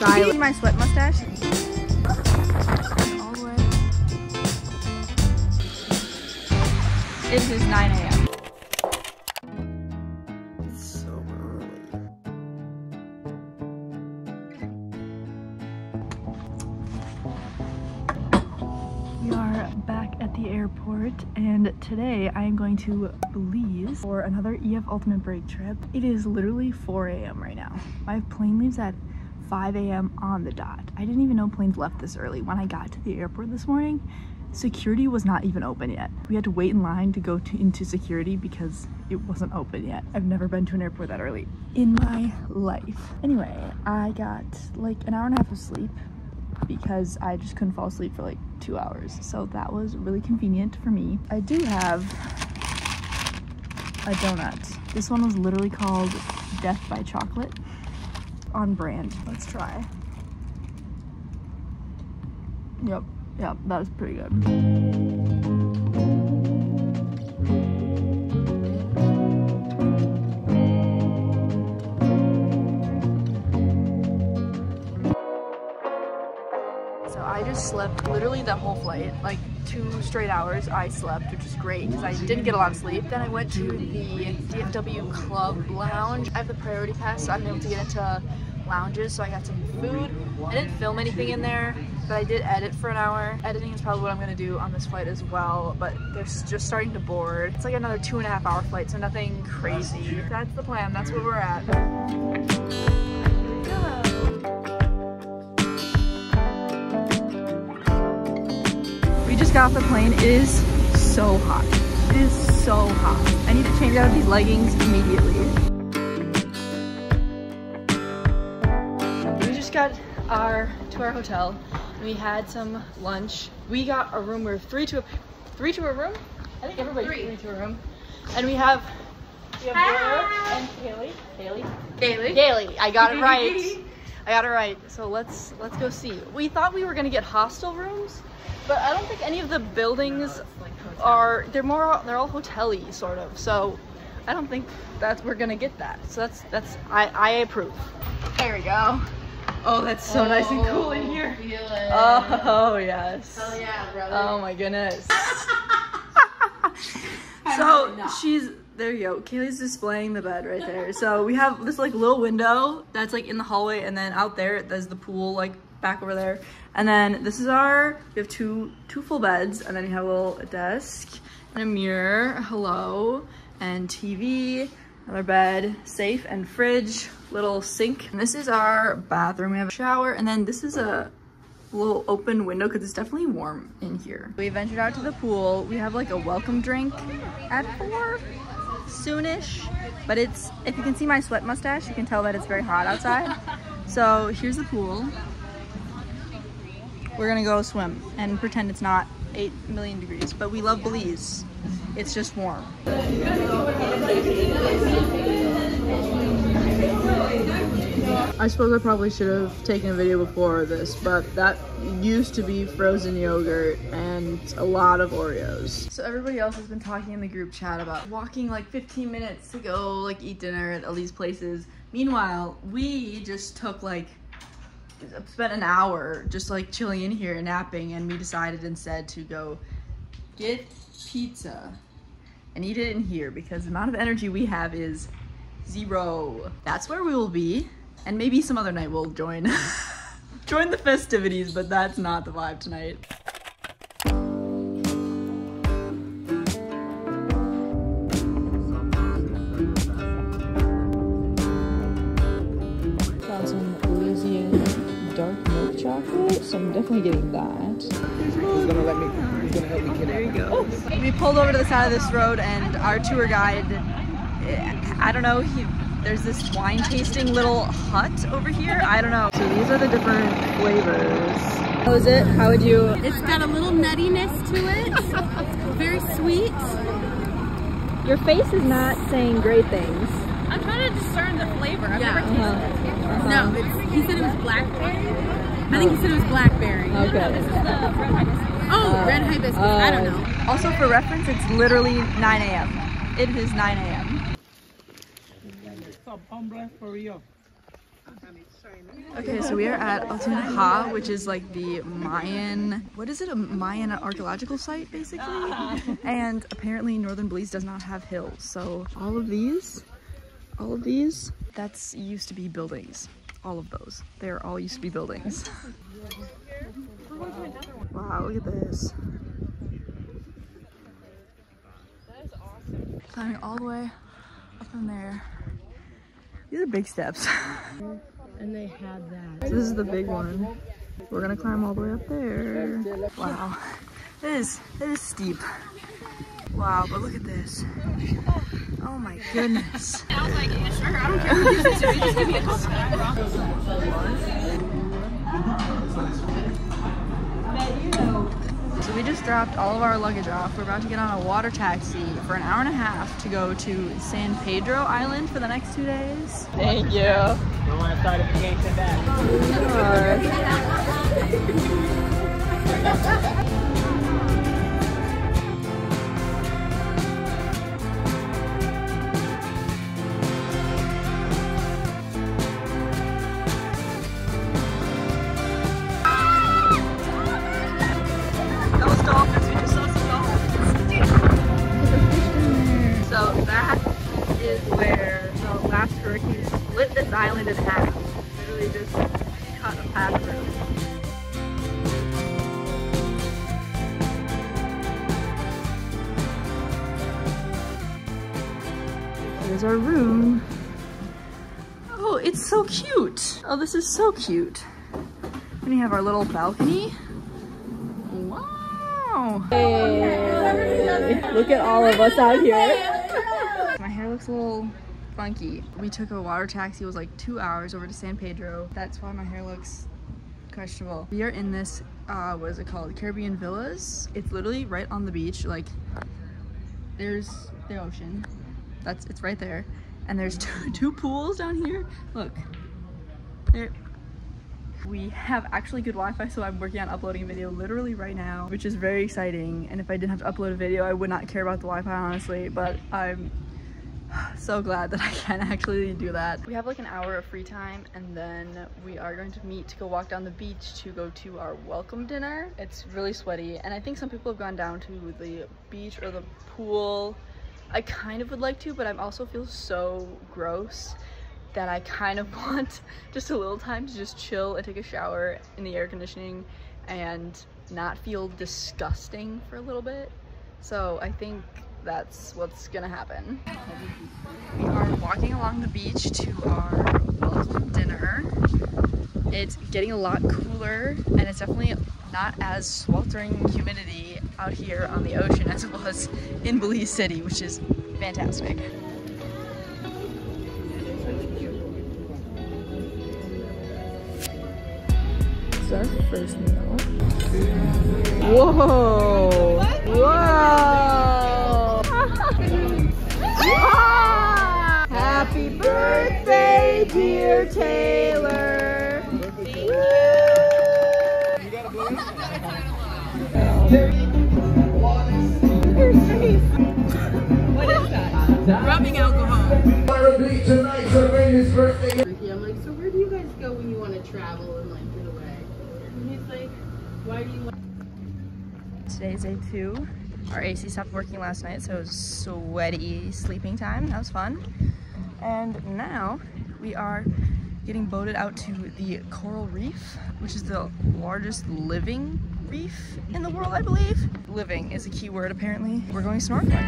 styling. My sweat mustache. All the way. It is 9 a.m. It's so early. We are back at the airport, and today I am going to Belize for another EF Ultimate Break trip. It is literally 4 a.m. right now. My plane leaves at 5 a.m. on the dot. I didn't even know planes left this early. When I got to the airport this morning, security was not even open yet. We had to wait in line to go into security because it wasn't open yet. I've never been to an airport that early in my life. Anyway, I got like an hour and a half of sleep because I just couldn't fall asleep for like 2 hours. So that was really convenient for me. I do have a donut. This one was literally called Death by Chocolate. On brand. Let's try. Yep, that was pretty good. So I just slept literally the whole flight, like 2 straight hours I slept, which was great because I didn't get a lot of sleep. Then I went to the DFW club lounge. I have the priority pass, so I'm able to get into lounges, so I got some food. I didn't film anything in there, but I did edit for an hour. Editing is probably what I'm gonna do on this flight as well, but they're just starting to board. It's like another 2.5 hour flight, so nothing crazy. That's the plan, that's where we're at. Got off the plane. It is so hot. It is so hot. I need to change out of these leggings immediately. We just got to our hotel. We had some lunch. We got a room. We're three to a room. I think everybody's three to a room. And we have Laura and Haley. I got it right. So let's go see. We thought we were gonna get hostel rooms, but I don't think any of the buildings are, they're all hotel-y sort of, so I don't think that we're gonna get that. So I approve. There we go. Oh, that's so nice and cool in here. Feel it. Oh, yes. Oh yeah, brother. Oh my goodness. So there you go. Kaylee's displaying the bed right there. So we have this like little window that's like in the hallway, and then out there, there's the pool like back over there. And then this is we have two full beds, and then we have a little desk and a mirror, hello, and TV, another bed, safe and fridge, little sink. And this is our bathroom. We have a shower, and then this is a little open window because it's definitely warm in here. We ventured out to the pool. We have like a welcome drink at 4 soonish, but it's, if you can see my sweat mustache, you can tell that it's very hot outside. So here's the pool. We're gonna go swim and pretend it's not 8 million degrees, but we love Belize. It's just warm. I suppose I probably should have taken a video before this, but that used to be frozen yogurt and a lot of Oreos. So everybody else has been talking in the group chat about walking like 15 minutes to go like eat dinner at all these places. Meanwhile, we just took like spent an hour just like chilling in here and napping, and we decided instead to go get pizza and eat it in here because the amount of energy we have is 0. That's where we will be, and maybe some other night we'll join the festivities, but that's not the vibe tonight. So I'm definitely getting that. He's gonna help me get it. There you go. Oh. We pulled over to the side of this road, and our tour guide, I don't know, there's this wine tasting little hut over here. I don't know. So these are the different flavors. How is it? How would you? It's got a little nuttiness to it. Very sweet. Your face is not saying great things. I'm trying to discern the flavor. I've never tasted it. No, he said it was blackberry. I think he said it was blackberry. Okay. No, this is the red hibiscus. Oh, red hibiscus. I don't know. Also, for reference, it's literally 9 a.m. It is 9 a.m. Okay, so we are at Altun Ha, which is like the Mayan, what is it, a Mayan archaeological site, basically? And apparently northern Belize does not have hills, so all of these, that's used to be buildings. All of those. They're all used to be buildings. Wow, look at this. That is awesome. Climbing all the way up from there. These are big steps. And they had that. So this is the big one. We're gonna climb all the way up there. Wow. It is steep. Wow, but look at this. Oh my goodness. I was like, yeah, sure, I don't care what this is, just give me a call. So we just dropped all of our luggage off. We're about to get on a water taxi for an hour and a half to go to San Pedro Island for the next 2 days. Thank you. Don't want to start if you can't come back. Island in half. Literally just cut a path through. Here's our room. Oh, it's so cute. Oh, this is so cute. And we have our little balcony. Wow. Hey. Look at all of us out here. My hair looks a little funky. We took a water taxi, it was like 2 hours over to San Pedro. That's why my hair looks questionable. We are in this, what is it called? Caribbean Villas. It's literally right on the beach. Like, there's the ocean. It's right there. And there's two pools down here. Look. There. We have actually good Wi-Fi, so I'm working on uploading a video literally right now, which is very exciting. And if I didn't have to upload a video, I would not care about the Wi-Fi, honestly, but I'm so glad that I can actually do that. We have like an hour of free time, and then we are going to meet to go walk down the beach to go to our welcome dinner. It's really sweaty, and I think some people have gone down to the beach or the pool. I kind of would like to, but I also feel so gross that I kind of want just a little time to just chill and take a shower in the air conditioning and not feel disgusting for a little bit. So I think that's what's gonna happen. We are walking along the beach to our welcome dinner. It's getting a lot cooler, and it's definitely not as sweltering humidity out here on the ocean as it was in Belize City, which is fantastic. It's our first meal. Whoa! Whoa! Ah! Happy birthday, dear Taylor! Woo! What is that? Rubbing alcohol. Probably tonight's her baby's birthday. I'm like, so where do you guys go when you want to travel and like get away? And he's like, why do you want? Today's day 2. Our AC stopped working last night, so it was sweaty sleeping time. That was fun. And now we are getting boated out to the coral reef, which is the largest living reef in the world, I believe. Living is a key word, apparently. We're going snorkeling.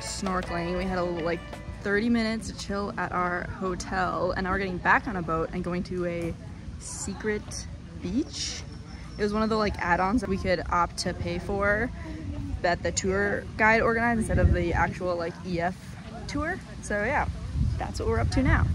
Snorkeling. We had like 30 minutes to chill at our hotel, and now we're getting back on a boat and going to a secret beach. It was one of the like add-ons that we could opt to pay for that the tour guide organized instead of the actual like EF tour. So yeah. that's what we're up to now.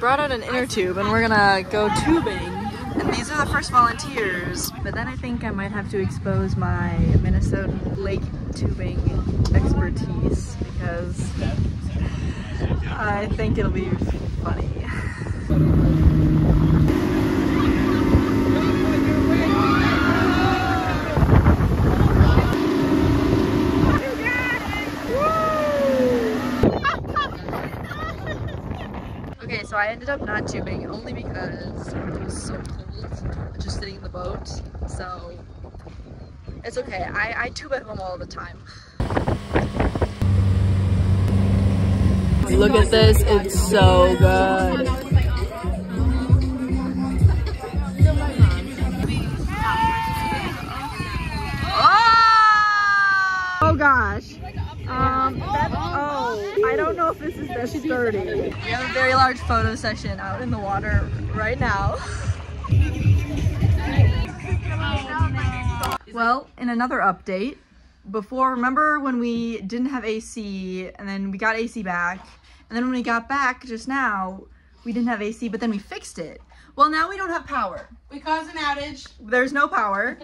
Brought out an inner tube and we're gonna go tubing, and these are the first volunteers, but then I think I might have to expose my Minnesota lake tubing expertise because I think it'll be funny. So I ended up not tubing only because it was so cold just sitting in the boat, so it's okay. I tube at home all the time. Look at this, it's so good. Oh gosh. I don't know if this is this sturdy. We have a very large photo session out in the water right now. Well, in another update, remember when we didn't have AC and then we got AC back, and then when we got back just now, we didn't have AC, but then we fixed it. Well, now we don't have power. We caused an outage. There's no power.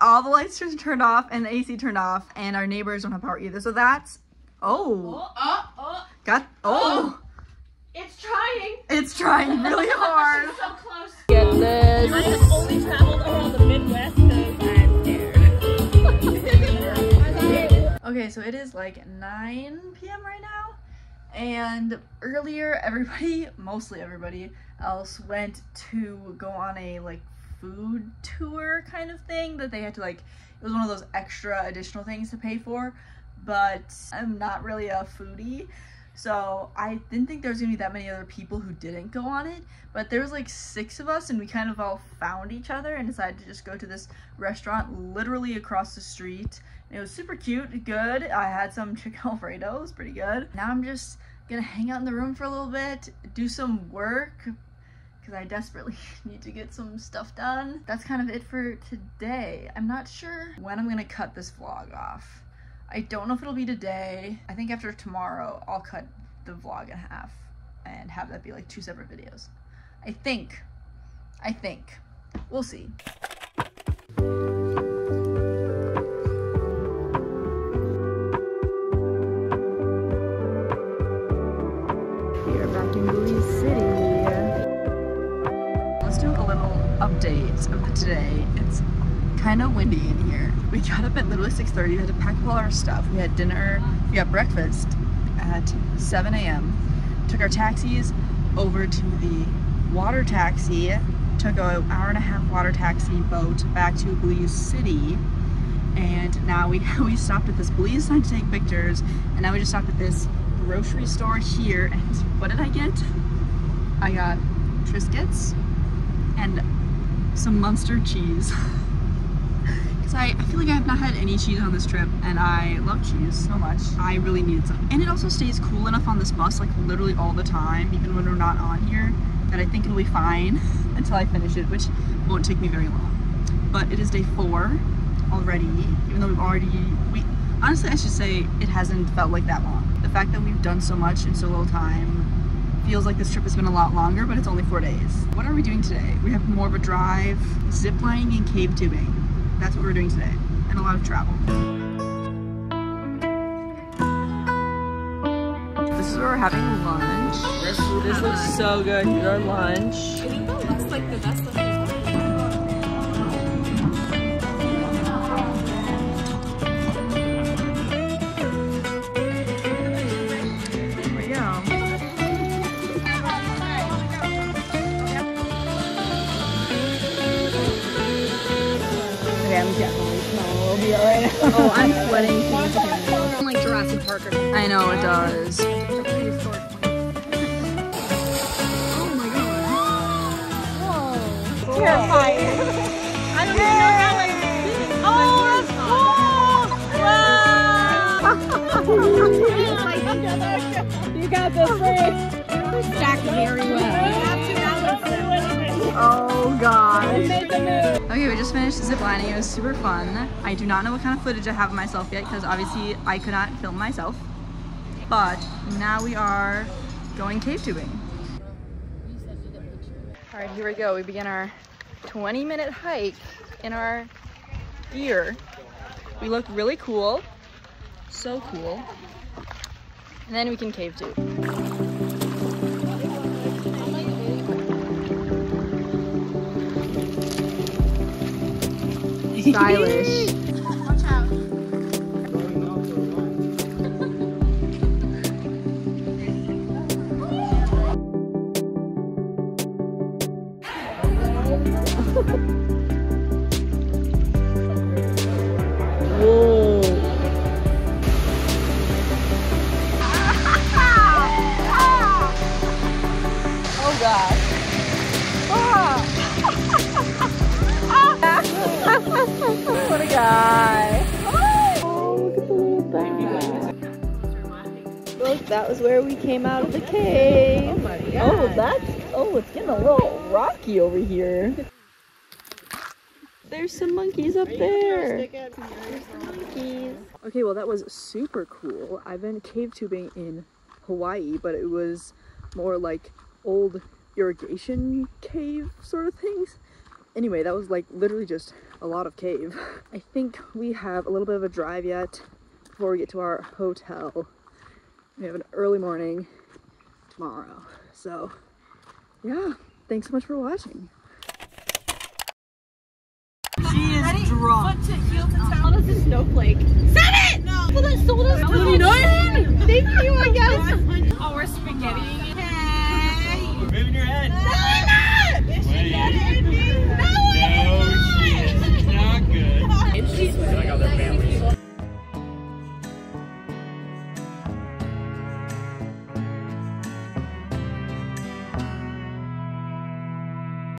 All the lights just turned off and the AC turned off, and our neighbors don't have power either. So that's, it's trying. It's trying really hard. She's so close. Get this. I have only traveled around the Midwest because I'm scared. Okay, so it is like 9 PM right now. And earlier, mostly everybody else went to go on a like food tour kind of thing that they had to, like, it was one of those extra additional things to pay for, but I'm not really a foodie, so I didn't think there was gonna be that many other people who didn't go on it, but there was like 6 of us and we kind of all found each other and decided to just go to this restaurant literally across the street, and it was super cute, good. I had some chicken Alfredo, it was pretty good. Now I'm just gonna hang out in the room for a little bit, do some work, because I desperately need to get some stuff done. That's kind of it for today. I'm not sure when I'm gonna cut this vlog off. I don't know if it'll be today. I think after tomorrow, I'll cut the vlog in half and have that be like 2 separate videos. I think. We'll see. We are back in Belize City. Update of the today. It's kind of windy in here. We got up at literally 6:30. We had to pack up all our stuff. We had dinner, we got breakfast at 7 AM. Took our taxis over to the water taxi. Took an hour-and-a-half water taxi boat back to Belize City. And now we stopped at this Belize sign to take pictures. And now we just stopped at this grocery store here. And what did I get? I got Triscuits and some Munster cheese, because I feel like I have not had any cheese on this trip, and I love cheese so much. I really needed some, and it also stays cool enough on this bus, like literally all the time, even when we're not on here, that I think it'll be fine until I finish it, which won't take me very long. But it is day 4 already, even though we honestly, I should say it hasn't felt like that long. The fact that we've done so much in so little time feels like this trip has been a lot longer, but it's only 4 days. What are we doing today? We have more of a drive, ziplining, and cave tubing. That's what we're doing today, and a lot of travel. This is where we're having lunch. This looks so good. Here's our lunch. I think that looks like the best lunch. Oh, I'm sweating. I'm like Jurassic Park. I know it does. Oh my god. Whoa. Terrifying. I don't even know how I did it. Oh, that's cool. Wow. at the first. Stacked very well. Oh gosh. Okay, we just finished zip lining. It was super fun. I do not know what kind of footage I have of myself yet because obviously I could not film myself. But now we are going cave tubing. All right, here we go. We begin our 20-minute hike in our gear. We look really cool. So cool. And then we can cave tube. Stylish. Watch out. Whoa. Oh gosh. What a guy. Oh, look at the little bag. Look, that was where we came out of the cave. Oh my god. Oh, that's, oh, it's getting a little rocky over here. There's some monkeys up there. There's some monkeys. Okay, well that was super cool. I've been cave tubing in Hawaii, but it was more like old irrigation cave sort of things. Anyway, that was like literally just a lot of cave. I think we have a little bit of a drive yet before we get to our hotel. We have an early morning tomorrow. So yeah, thanks so much for watching. She is ready? Drunk. Foot to heel to toe. How does this snowflake? Seven! No. Well, that sold us $29! Thank you, I guess.